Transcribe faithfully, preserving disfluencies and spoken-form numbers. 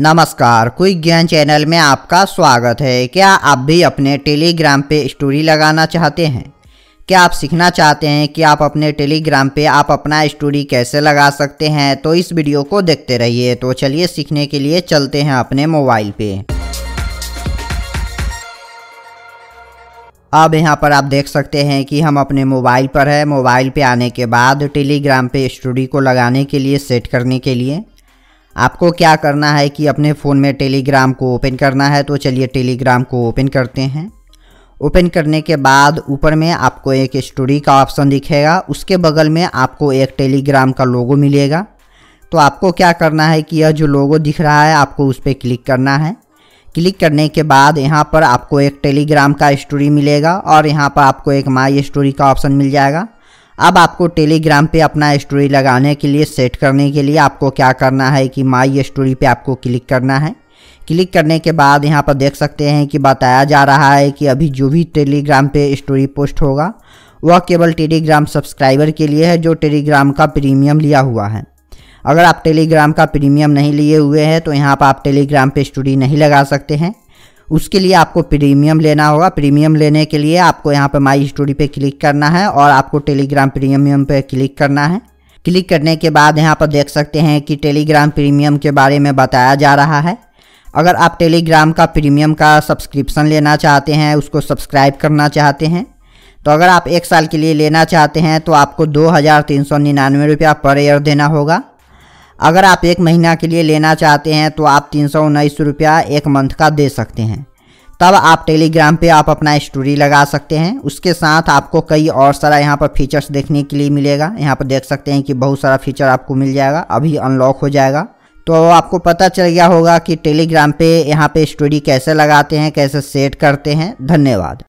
नमस्कार, क्विक ज्ञान चैनल में आपका स्वागत है। क्या आप भी अपने टेलीग्राम पे स्टोरी लगाना चाहते हैं? क्या आप सीखना चाहते हैं कि आप अपने टेलीग्राम पे आप अपना स्टोरी कैसे लगा सकते हैं? तो इस वीडियो को देखते रहिए। तो चलिए सीखने के लिए चलते हैं अपने मोबाइल पे। अब यहाँ पर आप देख सकते हैं कि हम अपने मोबाइल पर है। मोबाइल पे आने के बाद टेलीग्राम पे स्टोरी को लगाने के लिए, सेट करने के लिए आपको क्या करना है कि अपने फ़ोन में टेलीग्राम को ओपन करना है। तो चलिए टेलीग्राम को ओपन करते हैं। ओपन करने के बाद ऊपर में आपको एक स्टोरी का ऑप्शन दिखेगा, उसके बगल में आपको एक टेलीग्राम का लोगो मिलेगा। तो आपको क्या करना है कि यह जो लोगो दिख रहा है आपको उस पर क्लिक करना है। क्लिक करने के बाद यहाँ पर आपको एक टेलीग्राम का स्टोरी मिलेगा और यहाँ पर आपको एक माई स्टोरी का ऑप्शन मिल जाएगा। अब आपको टेलीग्राम पे अपना स्टोरी लगाने के लिए, सेट करने के लिए आपको क्या करना है कि माई स्टोरी पे आपको क्लिक करना है। क्लिक करने के बाद यहाँ पर देख सकते हैं कि बताया जा रहा है कि अभी जो भी टेलीग्राम पे स्टोरी पोस्ट होगा वह केवल टेलीग्राम सब्सक्राइबर के लिए है जो टेलीग्राम का प्रीमियम लिया हुआ है। अगर आप टेलीग्राम का प्रीमियम नहीं लिए हुए हैं तो यहाँ पर आप टेलीग्राम पे स्टोरी नहीं लगा सकते हैं। उसके लिए आपको प्रीमियम लेना होगा। प्रीमियम लेने के लिए आपको यहाँ पे माई स्टोरी पे क्लिक करना है और आपको टेलीग्राम प्रीमियम पे क्लिक करना है। क्लिक करने के बाद यहाँ पर देख सकते हैं कि टेलीग्राम प्रीमियम के बारे में बताया जा रहा है। अगर आप टेलीग्राम का प्रीमियम का सब्सक्रिप्शन लेना चाहते हैं, उसको सब्सक्राइब करना चाहते हैं, तो अगर आप एक साल के लिए लेना चाहते हैं तो आपको दो हज़ार तीन सौ निन्यानवे रुपया पर ईयर देना होगा। अगर आप एक महीना के लिए लेना चाहते हैं तो आप तीन सौ उन्नीस रुपया एक मंथ का दे सकते हैं। तब आप टेलीग्राम पे आप अपना स्टोरी लगा सकते हैं। उसके साथ आपको कई और सारा यहाँ पर फीचर्स देखने के लिए मिलेगा। यहाँ पर देख सकते हैं कि बहुत सारा फीचर आपको मिल जाएगा, अभी अनलॉक हो जाएगा। तो आपको पता चल गया होगा कि टेलीग्राम पे यहाँ पे स्टोरी कैसे लगाते हैं, कैसे सेट करते हैं। धन्यवाद।